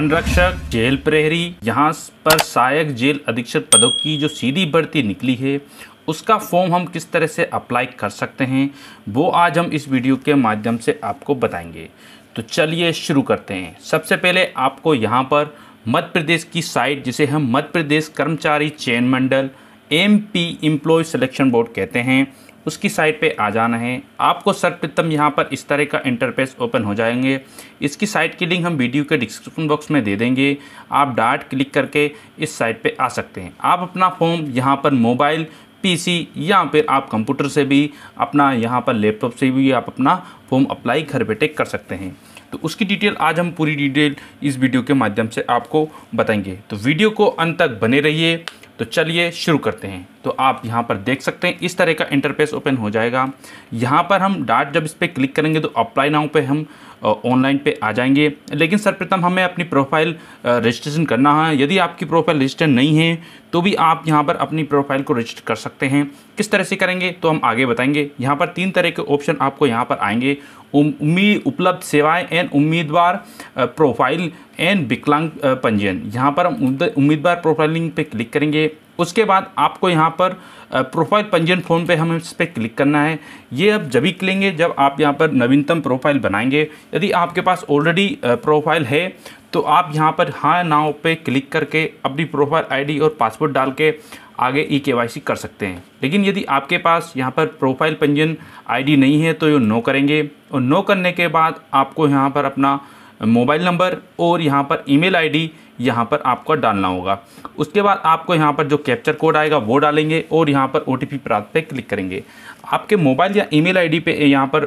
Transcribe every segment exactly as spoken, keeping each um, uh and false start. वनरक्षक, जेल प्रहरी, यहाँ पर सहायक जेल अधीक्षक पदों की जो सीधी भर्ती निकली है उसका फॉर्म हम किस तरह से अप्लाई कर सकते हैं वो आज हम इस वीडियो के माध्यम से आपको बताएंगे। तो चलिए शुरू करते हैं। सबसे पहले आपको यहाँ पर मध्य प्रदेश की साइट, जिसे हम मध्य प्रदेश कर्मचारी चयन मंडल M P employ selection board कहते हैं, उसकी साइट पे आ जाना है। आपको सर्वप्रथम यहाँ पर इस तरह का इंटरफेस ओपन हो जाएंगे। इसकी साइट की लिंक हम वीडियो के डिस्क्रिप्शन बॉक्स में दे देंगे। आप डार्ट क्लिक करके इस साइट पे आ सकते हैं। आप अपना फॉर्म यहाँ पर मोबाइल, पीसी या फिर आप कंप्यूटर से भी अपना, यहाँ पर लैपटॉप से भी आप अपना फॉर्म अप्लाई घर बैठे कर सकते हैं। तो उसकी डिटेल आज हम पूरी डिटेल इस वीडियो के माध्यम से आपको बताएंगे, तो वीडियो को अंत तक बने रहिए। तो चलिए शुरू करते हैं। तो आप यहाँ पर देख सकते हैं इस तरह का इंटरफेस ओपन हो जाएगा। यहाँ पर हम डाट जब इस पर क्लिक करेंगे तो अप्लाई नाउ पे हम ऑनलाइन पे आ जाएंगे। लेकिन सर्वप्रथम हमें अपनी प्रोफाइल रजिस्ट्रेशन करना है। यदि आपकी प्रोफाइल रजिस्टर नहीं है तो भी आप यहाँ पर अपनी प्रोफाइल को रजिस्टर कर सकते हैं। किस तरह से करेंगे तो हम आगे बताएंगे। यहाँ पर तीन तरह के ऑप्शन आपको यहाँ पर आएंगे, उम्मीद उपलब्ध सेवाएं एंड उम्मीदवार प्रोफाइल एंड विकलांग पंजीयन। यहाँ पर हम उम्मीदवार प्रोफाइलिंग पे क्लिक करेंगे। उसके बाद आपको यहाँ पर प्रोफाइल पंजीयन फॉर्म पे हमें इस पर क्लिक करना है। ये अब जब ही क्लेंगे जब आप यहाँ पर नवीनतम प्रोफाइल बनाएंगे। यदि आपके पास ऑलरेडी प्रोफाइल है तो आप यहाँ पर हाँ नाउ पे क्लिक करके अपनी प्रोफाइल आईडी और पासवर्ड डाल के आगे ई के वाई सी कर सकते हैं। लेकिन यदि आपके पास यहाँ पर प्रोफाइल पंजीयन आईडी नहीं है तो ये नो करेंगे। और नो करने के बाद आपको यहाँ पर अपना मोबाइल नंबर और यहाँ पर ईमेल आईडी यहाँ पर आपको डालना होगा। उसके बाद आपको यहाँ पर जो कैप्चर कोड आएगा वो डालेंगे और यहाँ पर ओ टी पी प्राप्त पे क्लिक करेंगे। आपके मोबाइल या ईमेल आईडी पे यहाँ पर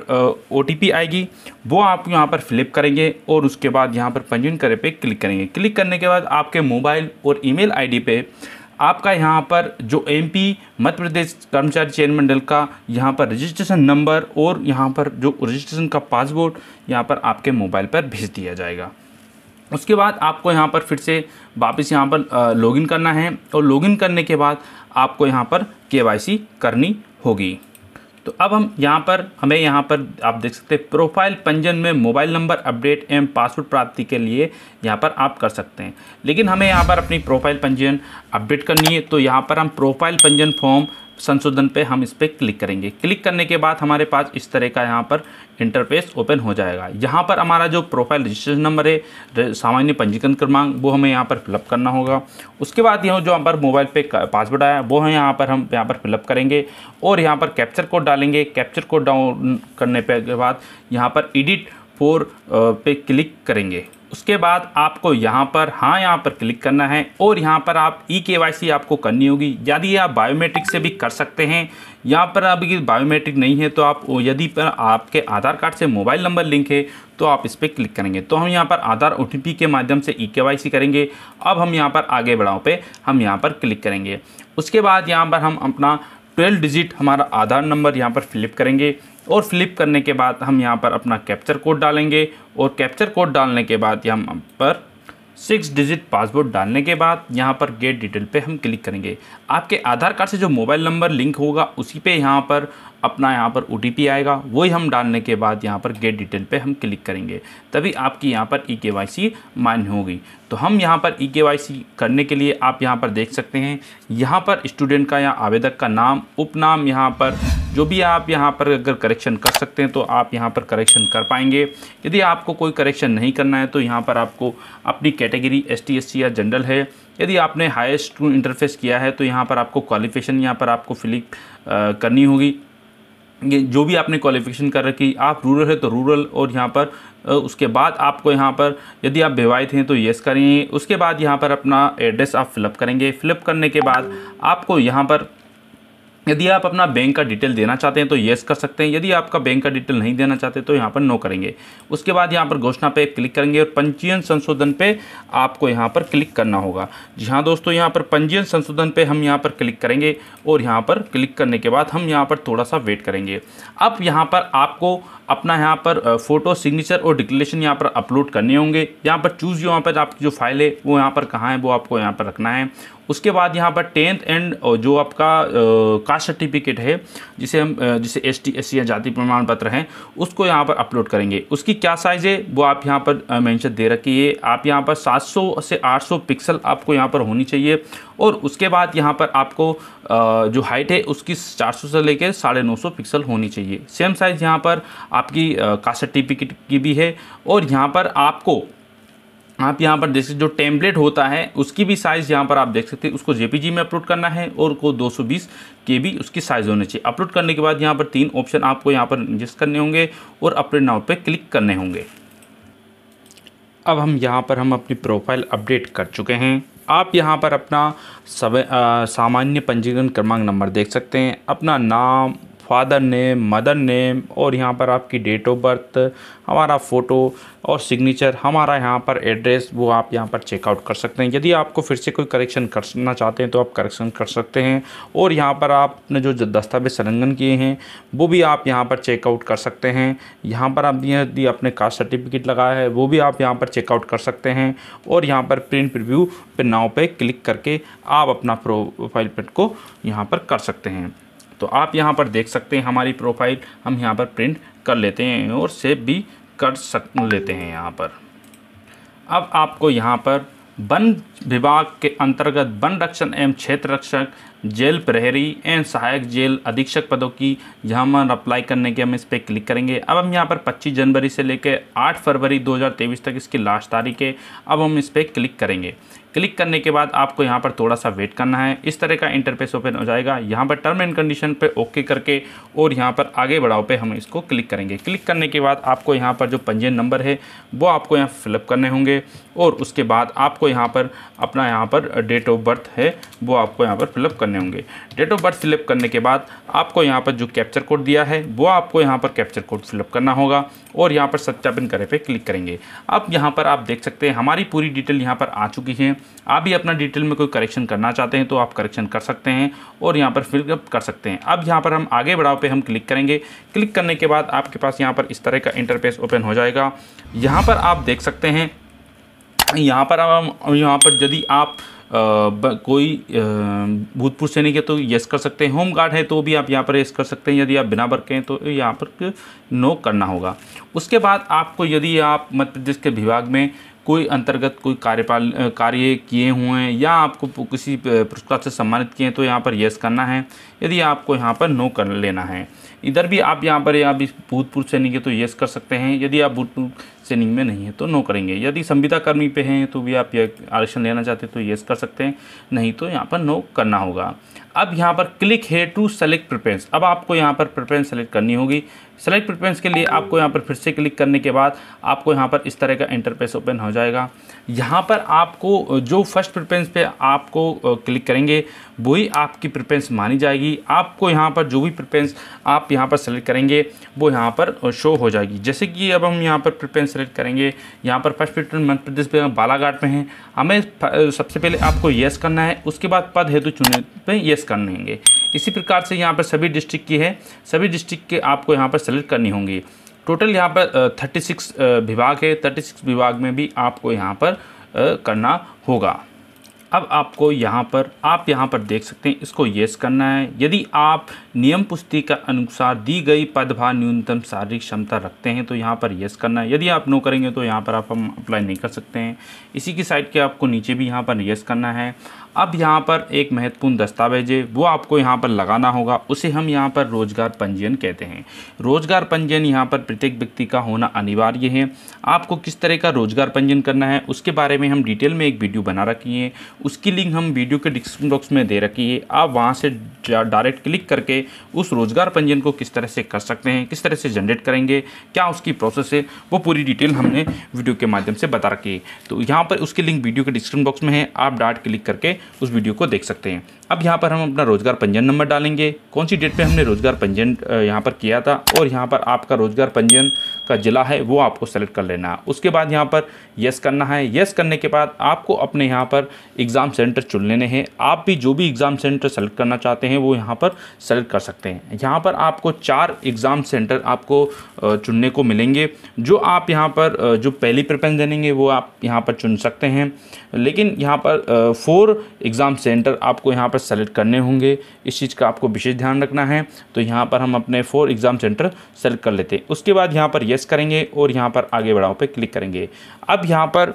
ओ टी पी आएगी, वो आप यहाँ पर फिलअप करेंगे और उसके बाद यहाँ पर पंजीयन करे पे क्लिक करेंगे। क्लिक करने के बाद आपके मोबाइल और ईमेल आईडी पे आपका यहाँ पर जो एमपी मध्य प्रदेश कर्मचारी चयन मंडल का यहाँ पर रजिस्ट्रेशन नंबर और यहाँ पर जो रजिस्ट्रेशन का पासवर्ड यहाँ पर आपके मोबाइल पर भेज दिया जाएगा। उसके बाद आपको यहाँ पर फिर से वापस यहाँ पर लॉगिन करना है और लॉगिन करने के बाद आपको यहाँ पर केवाईसी करनी होगी। तो अब हम यहाँ पर हमें यहाँ पर आप देख सकते हैं प्रोफाइल पंजीयन में मोबाइल नंबर अपडेट एवं पासवर्ड प्राप्ति के लिए यहाँ पर आप कर सकते हैं। लेकिन हमें यहाँ पर अपनी प्रोफाइल पंजीयन अपडेट करनी है तो यहाँ पर हम प्रोफाइल पंजीयन फॉर्म संशोधन पे हम इस पर क्लिक करेंगे। क्लिक करने के बाद हमारे पास इस तरह का यहाँ पर इंटरफेस ओपन हो जाएगा। यहाँ पर हमारा जो प्रोफाइल रजिस्ट्रेशन नंबर है, सामान्य पंजीकरण क्रमांक, वो हमें यहाँ पर फिलअप करना होगा। उसके बाद यहाँ जो यहाँ पर मोबाइल पे पासवर्ड आया वो है यहाँ पर हम यहाँ पर फिलअप करेंगे और यहाँ पर कैप्चर कोड डालेंगे। कैप्चर कोड डाउन करने के बाद यहाँ पर एडिट फोर पे क्लिक करेंगे। उसके बाद आपको यहाँ पर हाँ यहाँ पर क्लिक करना है और यहाँ पर आप ई के वाई सी आपको करनी होगी। यदि आप बायोमेट्रिक से भी कर सकते हैं, यहाँ पर अभी बायोमेट्रिक नहीं है तो आप यदि पर आपके आधार कार्ड से मोबाइल नंबर लिंक है तो आप इस पर क्लिक करेंगे। तो हम यहाँ पर आधार ओ टी पी के माध्यम से ई के वाई सी करेंगे। अब हम यहाँ पर आगे बढ़ाओ पे हम यहाँ पर क्लिक करेंगे। उसके बाद यहाँ पर हम अपना ट्वेल्व डिजिट हमारा आधार नंबर यहाँ पर फिलअप करेंगे और फ्लिप करने के बाद हम यहाँ पर अपना कैप्चर कोड डालेंगे और कैप्चर कोड डालने के बाद यहाँ पर सिक्स डिजिट पासवर्ड डालने के बाद यहाँ पर गेट डिटेल पे हम क्लिक करेंगे। आपके आधार कार्ड से जो मोबाइल नंबर लिंक होगा उसी पे यहाँ पर अपना यहाँ पर ओ टी पी आएगा, वही हम डालने के बाद यहाँ पर गेट डिटेल पे हम क्लिक करेंगे, तभी आपकी यहाँ पर ई के वाई सी मान्य होगी। तो हम यहाँ पर ई के वाई सी करने के लिए आप यहाँ पर देख सकते हैं यहाँ पर स्टूडेंट का या आवेदक का नाम, उपनाम, यहाँ पर जो भी आप यहाँ पर अगर करेक्शन कर सकते हैं तो आप यहाँ पर करेक्शन कर पाएंगे। यदि आपको कोई करेक्शन नहीं करना है तो यहाँ पर आपको अपनी category S T S C या जनरल है, यदि आपने हाईएस्ट टू इंटरफेस किया है तो यहाँ पर आपको क्वालिफिकेशन यहाँ पर आपको फिलिप करनी होगी। ये जो भी आपने क्वालिफिकेशन कर रखी, आप रूरल है तो रूरल, और यहाँ पर उसके बाद आपको यहाँ पर यदि आप विवाहित हैं तो येस करेंगे। उसके बाद यहाँ पर अपना एड्रेस आप फिलअप करेंगे। फिलअप करने के बाद आपको यहाँ पर यदि आप अपना बैंक का डिटेल देना चाहते हैं तो येस कर सकते हैं, यदि आपका बैंक का डिटेल नहीं देना चाहते तो यहाँ पर नो करेंगे। उसके बाद यहाँ पर घोषणा पे क्लिक करेंगे और पंजीयन संशोधन पे आपको यहाँ पर क्लिक करना होगा। जी हाँ दोस्तों, यहाँ पर पंजीयन संशोधन पे हम यहाँ पर क्लिक करेंगे और यहाँ पर क्लिक करने के बाद हम यहाँ पर थोड़ा सा वेट करेंगे। अब यहाँ पर आपको अपना यहाँ पर फोटो, सिग्नेचर और डिक्लेरेशन यहाँ पर अपलोड करने होंगे। यहाँ पर चूज़, यहाँ पर आपकी जो फाइल है वो यहाँ पर कहाँ है वो आपको यहाँ पर रखना है। उसके बाद यहाँ पर टेंथ एंड जो आपका कास्ट सर्टिफिकेट है जिसे हम जिसे एस टी एस सी या जाति प्रमाण पत्र हैं उसको यहाँ पर अपलोड करेंगे। उसकी क्या साइज़ है वो आप यहाँ पर मेंशन दे रखी है। आप यहाँ पर सात सौ से आठ सौ पिक्सल आपको यहाँ पर होनी चाहिए और उसके बाद यहाँ पर आपको जो हाइट है उसकी चार सौ से लेकर साढ़े नौ सौ पिक्सल होनी चाहिए। सेम साइज़ यहाँ पर आपकी कास्ट सर्टिफिकेट की भी है और यहाँ पर आपको आप यहाँ पर देख सकते जो टेम्पलेट होता है उसकी भी साइज़ यहाँ पर आप देख सकते हैं। उसको जेपीजी में अपलोड करना है और को दो सौ बीस केबी उसकी साइज़ होनी चाहिए। अपलोड करने के बाद यहाँ पर तीन ऑप्शन आपको यहाँ पर रजिस्ट करने होंगे और अपलोड नाउ पे क्लिक करने होंगे। अब हम यहाँ पर हम अपनी प्रोफाइल अपडेट कर चुके हैं। आप यहाँ पर अपना सब सामान्य पंजीकरण क्रमांक नंबर देख सकते हैं, अपना नाम, फादर नेम, मदर नेम और यहाँ पर आपकी डेट ऑफ बर्थ, हमारा फ़ोटो और सिग्नेचर, हमारा यहाँ पर एड्रेस वो आप यहाँ पर चेकआउट कर सकते हैं। यदि आपको फिर से कोई करेक्शन करना चाहते हैं तो आप करेक्शन कर सकते हैं और यहाँ पर आपने जो दस्तावेज संलग्न किए हैं वो भी आप यहाँ पर चेकआउट कर सकते हैं। यहाँ पर आप यदि अपने कास्ट सर्टिफिकेट लगाया है वो भी आप यहाँ पर चेकआउट कर सकते हैं और यहाँ पर प्रिंट प्रिव्यू पे नाव पे क्लिक करके आप अपना प्रोफाइल प्रिंट को यहाँ पर कर सकते हैं। तो आप यहाँ पर देख सकते हैं हमारी प्रोफाइल हम यहाँ पर प्रिंट कर लेते हैं और सेव भी कर सक लेते हैं यहाँ पर। अब आपको यहाँ पर वन विभाग के अंतर्गत वन रक्षक एवं क्षेत्र रक्षक, जेल प्रहरी एवं सहायक जेल अधीक्षक पदों की यहाँ पर अप्लाई करने के हम इस पर क्लिक करेंगे। अब हम यहाँ पर पच्चीस जनवरी से लेकर आठ फरवरी दो हज़ार तेईस तक इसकी लास्ट तारीख है। अब हम इस पर क्लिक करेंगे। क्लिक करने के बाद आपको यहाँ पर थोड़ा सा वेट करना है। इस तरह का इंटरफेस ओपन हो जाएगा। यहाँ पर टर्म एंड कंडीशन पे ओके करके और यहाँ पर आगे बढ़ाओ पे हम इसको क्लिक करेंगे। क्लिक करने के बाद आपको यहाँ पर जो पंजीयन नंबर है वो आपको यहाँ फिलअप करने होंगे और उसके बाद आपको यहाँ पर अपना यहाँ पर डेट ऑफ बर्थ है वो आपको यहाँ पर फिलअप करने होंगे। डेट ऑफ बर्थ फिलअप करने के बाद आपको यहाँ पर जो कैप्चर कोड दिया है वो आपको यहाँ पर कैप्चर कोड फिलअप करना होगा और यहाँ पर सत्यापन करे पे क्लिक करेंगे। अब यहाँ पर आप देख सकते हैं हमारी पूरी डिटेल यहाँ पर आ चुकी है। आप भी अपना डिटेल में कोई करेक्शन करना चाहते हैं तो आप करेक्शन कर सकते हैं और यहाँ पर फिल अप कर सकते हैं। अब यहाँ पर हम आगे बढ़ाव पे हम क्लिक करेंगे। क्लिक करने के बाद आपके पास यहाँ पर इस तरह का इंटरफेस ओपन हो जाएगा। यहाँ पर आप देख सकते हैं यहाँ पर हम यहाँ पर यदि आप आ, ब, कोई भूतपूर्व सैनिक है तो यस कर सकते हैं, होम गार्ड है तो भी आप यहाँ पर यस कर सकते हैं। यदि आप बिना वर्क के हैं तो यहाँ पर नो करना होगा। उसके बाद आपको यदि आप मध्य प्रदेश के विभाग में कोई अंतर्गत कोई कार्यपाल कार्य किए हुए हैं या आपको किसी पुरस्कार से सम्मानित किए हैं तो यहाँ पर यस करना है। यदि आपको यहाँ पर नो कर लेना है। इधर भी आप यहाँ पर आप भूतपूर्व सैनिक है तो यस कर सकते हैं, यदि आप भूतपूर्व सैनिक में नहीं है तो नो करेंगे। यदि संविदा कर्मी पे हैं तो भी आप यह आरक्षण लेना चाहते हैं तो यस कर सकते हैं, नहीं तो यहाँ पर नो करना होगा। अब यहाँ पर क्लिक है टू सेलेक्ट प्रेफरेंस। अब आपको यहाँ पर प्रेफरेंस सेलेक्ट करनी होगी। सेलेक्ट प्रेफरेंस के लिए आपको यहाँ पर फिर से क्लिक करने के बाद आपको यहाँ पर इस तरह का इंटरफेस ओपन हो जाएगा। यहाँ पर आपको जो फर्स्ट प्रेफरेंस पे आपको क्लिक करेंगे वही आपकी प्रेफरेंस मानी जाएगी। आपको यहाँ पर जो भी प्रेफरेंस आप यहाँ पर सेलेक्ट करेंगे वो यहाँ पर शो हो जाएगी। जैसे कि अब हम यहाँ पर प्रेफरेंस सेलेक्ट करेंगे। यहाँ पर फर्स्ट प्रेफरेंस मध्य प्रदेश में बालाघाट में है। हमें सबसे पहले आपको येस करना है, उसके बाद पद हेतु चुने पे येस कर लेंगे। इसी प्रकार से यहाँ पर सभी डिस्ट्रिक्ट की है, सभी डिस्ट्रिक्ट के आपको यहाँ पर सेलेक्ट करनी होंगी। टोटल यहाँ पर छत्तीस विभाग है, छत्तीस विभाग में भी आपको यहाँ पर करना होगा। अब आपको यहाँ पर आप यहाँ पर देख सकते हैं इसको येस करना है। यदि आप नियम पुस्तिका अनुसार दी गई पदभार न्यूनतम शारीरिक क्षमता रखते हैं तो यहाँ पर येस करना है। यदि आप नो करेंगे तो यहाँ पर आप हम अप्लाई नहीं कर सकते हैं। इसी की साइड के आपको नीचे भी यहाँ पर येस करना है। अब यहाँ पर एक महत्वपूर्ण दस्तावेज है वो आपको यहाँ पर लगाना होगा, उसे हम यहाँ पर रोजगार पंजीयन कहते हैं। रोजगार पंजीयन यहाँ पर प्रत्येक व्यक्ति का होना अनिवार्य है। आपको किस तरह का रोजगार पंजीयन करना है उसके बारे में हम डिटेल में एक वीडियो बना रखी है, उसकी लिंक हम वीडियो के डिस्क्रिप्शन बॉक्स में दे रखी है। आप वहाँ से डायरेक्ट क्लिक करके उस रोजगार पंजीयन को किस तरह से कर सकते हैं, किस तरह से जनरेट करेंगे, क्या उसकी प्रोसेस है, वो पूरी डिटेल हमने वीडियो के माध्यम से बता रखी है। तो यहाँ पर उसकी लिंक वीडियो के डिस्क्रिप्शन बॉक्स में है, आप डायरेक्ट क्लिक करके उस वीडियो को देख सकते हैं। अब यहाँ पर हम अपना रोजगार पंजीयन नंबर डालेंगे, कौन सी डेट पे हमने रोजगार पंजीयन यहाँ पर किया था, और यहाँ पर आपका रोजगार पंजीयन का जिला है वो आपको सेलेक्ट कर लेना है। उसके बाद यहाँ पर यस करना है। यस करने के बाद आपको अपने यहाँ पर एग्ज़ाम सेंटर चुन लेने हैं। आप भी जो भी एग्ज़ाम सेंटर सेलेक्ट करना चाहते हैं वो यहाँ पर सेलेक्ट कर सकते हैं। यहाँ पर आपको चार एग्ज़ाम सेंटर आपको चुनने को मिलेंगे, जो आप यहाँ पर जो पहली प्रेफरेंस देंगे वो आप यहाँ पर चुन सकते हैं, लेकिन यहाँ पर फोर एग्ज़ाम सेंटर आपको यहाँ पर सेलेक्ट करने होंगे। इस चीज़ का आपको विशेष ध्यान रखना है। तो यहाँ पर हम अपने फोर एग्ज़ाम सेंटर सेलेक्ट कर लेते हैं। उसके बाद यहाँ पर यस करेंगे और यहाँ पर आगे बढ़ाओ पे क्लिक करेंगे। अब यहाँ पर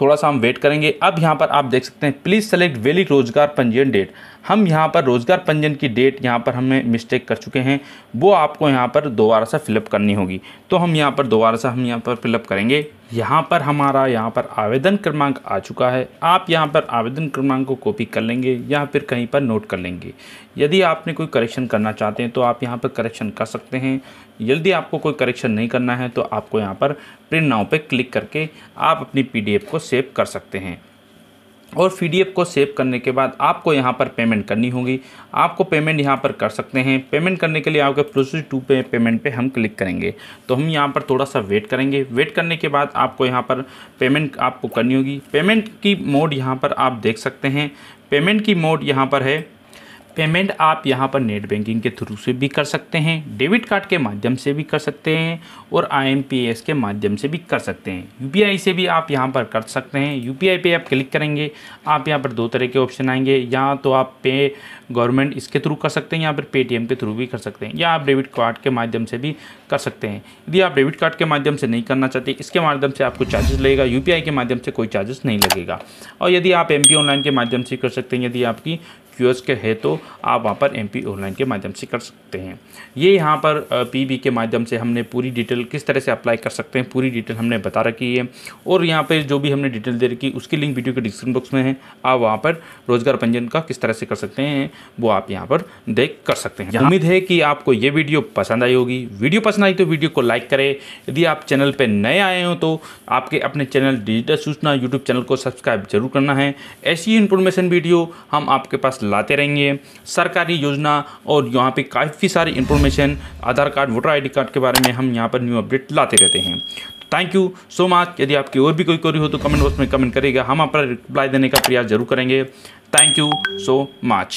थोड़ा सा हम वेट करेंगे। अब यहाँ पर आप देख सकते हैं प्लीज़ सेलेक्ट वैलिड रोजगार पंजीयन डेट। हम यहाँ पर रोजगार पंजीयन की डेट यहाँ पर हमें मिस्टेक कर चुके हैं, वो आपको यहाँ पर दोबारा से फिलअप करनी होगी। तो हम यहाँ पर दोबारा से हम यहाँ पर फिलअप करेंगे। यहाँ पर हमारा यहाँ पर आवेदन क्रमांक आ चुका है। आप यहाँ पर आवेदन क्रमांक को कॉपी कर लेंगे या फिर कहीं पर नोट कर लेंगे। यदि आपने कोई करेक्शन करना चाहते हैं तो आप यहाँ पर करेक्शन कर सकते हैं। यदि आपको कोई करेक्शन नहीं करना है तो आपको यहाँ पर प्रिंट नाउ पे क्लिक करके आप अपनी पीडीएफ को सेव कर सकते हैं। और पीडीएफ को सेव करने के बाद आपको यहाँ पर पेमेंट करनी होगी। आपको पेमेंट यहाँ पर कर सकते हैं। पेमेंट करने के लिए आपके प्रोसीड टू पे पेमेंट पे हम क्लिक करेंगे। तो हम यहाँ पर थोड़ा सा वेट करेंगे। वेट करने के बाद आपको यहाँ पर पेमेंट आपको करनी होगी। पेमेंट की मोड यहाँ पर आप देख सकते हैं। पेमेंट की मोड यहाँ पर है। पेमेंट आप यहाँ पर नेट बैंकिंग के थ्रू से भी कर सकते हैं, डेबिट कार्ड के माध्यम से भी कर सकते हैं और आईएमपीएस के माध्यम से भी कर सकते हैं। यूपीआई से भी आप यहाँ पर कर सकते हैं। यूपीआई पे आप क्लिक करेंगे। आप यहाँ पर दो तरह के ऑप्शन आएंगे। या तो आप पे गवर्नमेंट इसके थ्रू कर सकते हैं या फिर पेटीएम के थ्रू भी कर सकते हैं, या आप डेबिट कार्ड के माध्यम से भी कर सकते हैं। यदि आप डेबिट कार्ड के माध्यम से नहीं करना चाहते, इसके माध्यम से आपको चार्जेस लगेगा। यूपीआई के माध्यम से कोई चार्जेस नहीं लगेगा। और यदि आप एमपी ऑनलाइन के माध्यम से कर सकते हैं, यदि आपकी क्यूएस के है तो आप वहाँ पर एमपी ऑनलाइन के माध्यम से कर सकते हैं। ये यहाँ पर पीबी के माध्यम से हमने पूरी डिटेल किस तरह से अप्लाई कर सकते हैं पूरी डिटेल हमने बता रखी है। और यहाँ पर जो भी हमने डिटेल दे रखी उसकी लिंक वीडियो के डिस्क्रिप्शन बॉक्स में है। आप वहाँ पर रोजगार पंजीयन का किस तरह से कर सकते हैं वो आप यहाँ पर देख कर सकते हैं। उम्मीद है कि आपको ये वीडियो पसंद आई होगी। वीडियो पसंद आई तो वीडियो को लाइक करें। यदि आप चैनल पर नए आए हो तो आपके अपने चैनल डिजिटल सूचना यूट्यूब चैनल को सब्सक्राइब जरूर करना है। ऐसी इन्फॉर्मेशन वीडियो हम आपके पास लाते रहेंगे। सरकारी योजना और यहाँ पे काफ़ी सारी information Aadhaar card voter ID card के बारे में हम यहाँ पर न्यू अपडेट लाते रहते हैं। Thank you so much. यदि आपकी और भी कोई क्वेरी हो तो कमेंट बॉक्स में कमेंट करिएगा, हम आप पर रिप्लाई देने का प्रयास जरूर करेंगे। Thank you so much.